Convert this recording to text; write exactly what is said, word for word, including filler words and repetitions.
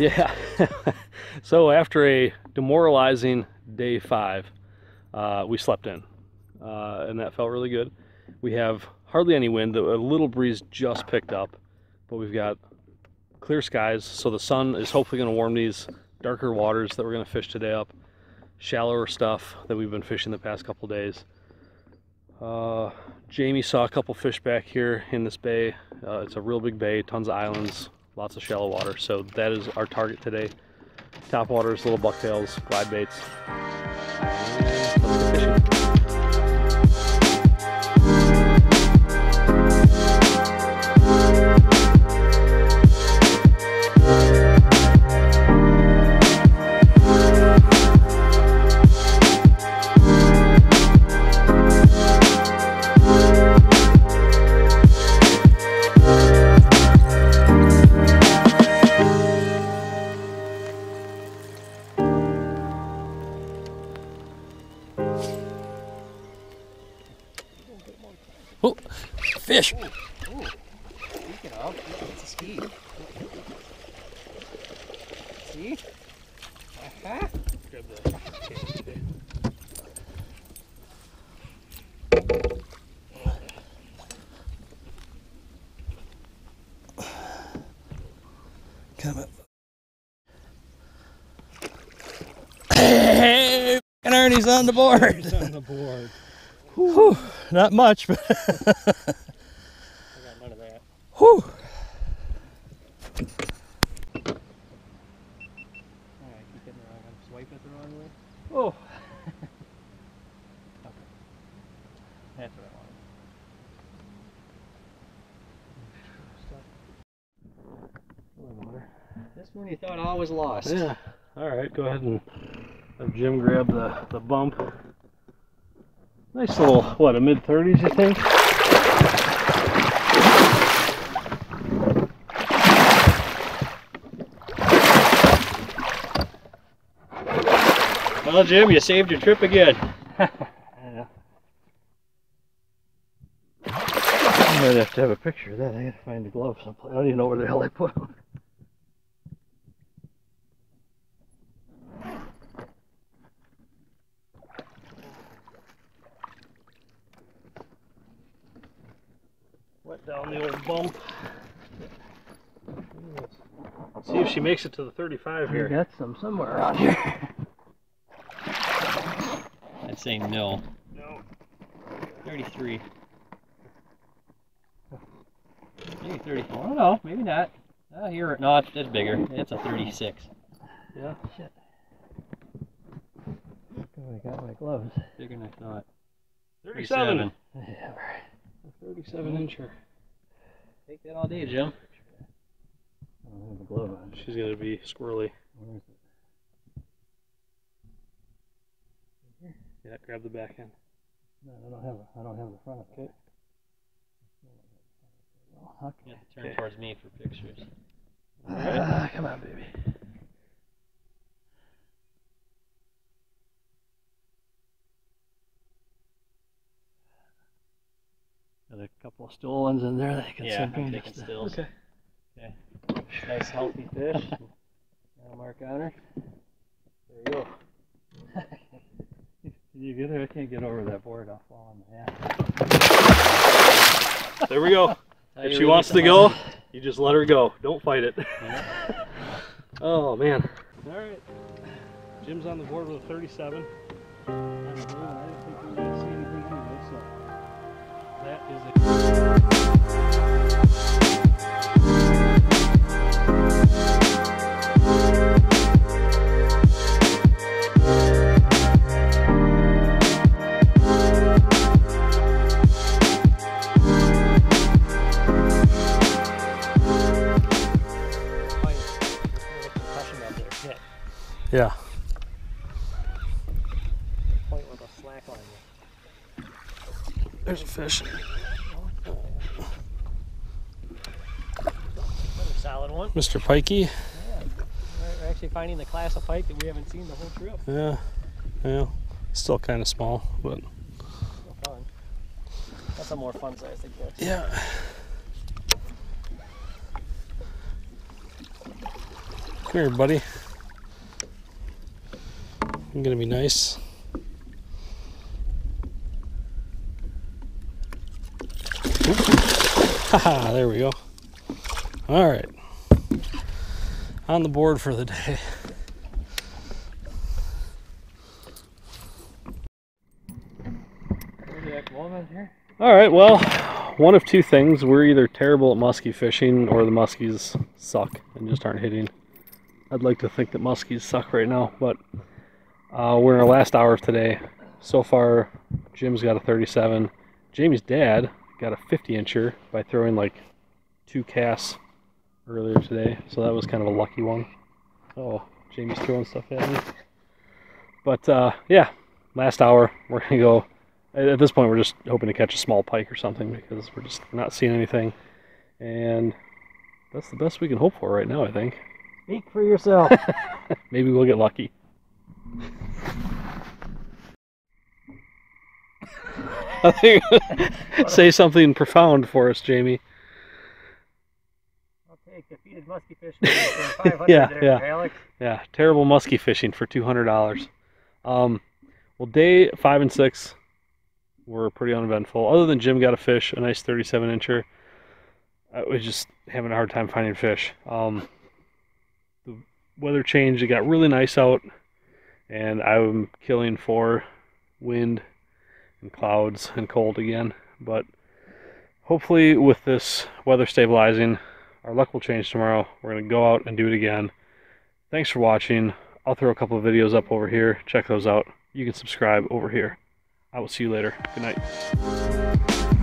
Yeah. So after a demoralizing day five, uh, we slept in, uh, and that felt really good. We have hardly any wind. A little breeze just picked up, but we've got clear skies, so the sun is hopefully going to warm these darker waters that we're going to fish today up, shallower stuff that we've been fishing the past couple days. Uh, Jamie saw a couple fish back here in this bay. Uh, it's a real big bay, tons of islands, lots of shallow water. So that is our target today. Topwaters, little bucktails, glide baits. Oh, fish! Ooh, ooh. Speaking of, it's a ski. See? Aha! Grab the cage today. Come up. Hey! Ernie's on the board! Ernie's on the board. Whew, not much, but I got none of that. Whew. Alright, keep hitting the wrong I'm swiping it the wrong way. Oh. Okay. That's what I wanted. Hello, water. This one you thought all was lost. Yeah. Alright, go ahead and have Jim grab the, the bump. Nice little, what, a mid thirties, you think? Well, Jim, you saved your trip again. I know. I might have to have a picture of that. I gotta find the glove someplace. I don't even know where the hell I put them. Down the old bump. Let's see if she makes it to the thirty-five here. I got some somewhere around here. I'd say no. No. thirty-three. Maybe thirty-four. I don't know. Maybe not. Oh, here. No, it's, it's bigger. It's a thirty-six. Yeah. Shit. I got my gloves. Bigger than I thought. thirty-seven. thirty-seven. Yeah, right. A thirty-seven incher. Take that all day, Jim. I don't have the glove on. She's going to be squirrely. Where is it? Yeah, grab the back end. No, I don't have a, I don't have the front. Okay. Okay. You have to turn okay. towards me for pictures. All right. uh, come on, baby. Got a couple of stolons in there that I can yeah, sink in. Taking stills. Okay. Okay. Nice healthy fish. Got a mark on her. There you go. Can you get her? I can't get over that board. I'll fall on the hat. There we go. If she wants to go, you just let her go. Don't fight it. Yeah. Oh man. All right. Jim's on the board with a thirty-seven. I don't think we're gonna see anything anyway, so. That is it. Yeah. Point with a slack line. There's a fish. Another solid one. Mister Pikey. Yeah. We're actually finding the class of pike that we haven't seen the whole trip. Yeah. Yeah. Still kind of small, but. Still fun. That's a more fun size, I guess. Yeah. Come here, buddy. I'm gonna be nice. Haha, there we go. All right. On the board for the day. All right, well, one of two things. We're either terrible at musky fishing or the muskies suck and just aren't hitting. I'd like to think that muskies suck right now, but uh, we're in our last hour of today. So far, Jim's got a thirty-seven. Jamie's dad got a fifty incher by throwing like two casts earlier today, so that was kind of a lucky one. Oh, Jamie's throwing stuff at me. But uh, yeah, last hour, we're gonna go. At this point, we're just hoping to catch a small pike or something because we're just not seeing anything, and that's the best we can hope for right now, I think. Speak for yourself. Maybe we'll get lucky. I think say something profound for us, Jamie. I'll take defeated musky fishing for five hundred dollars yeah, there, yeah. Alex. Yeah, terrible musky fishing for two hundred dollars. Um, well, day five and six were pretty uneventful. Other than Jim got a fish, a nice thirty-seven incher. I was just having a hard time finding fish. Um, the weather changed. It got really nice out, and I'm killing for wind and clouds and cold again. But hopefully with this weather stabilizing, our luck will change tomorrow. We're going to go out and do it again. Thanks for watching. I'll throw a couple of videos up over here. Check those out. You can subscribe over here. I will see you later. Good night.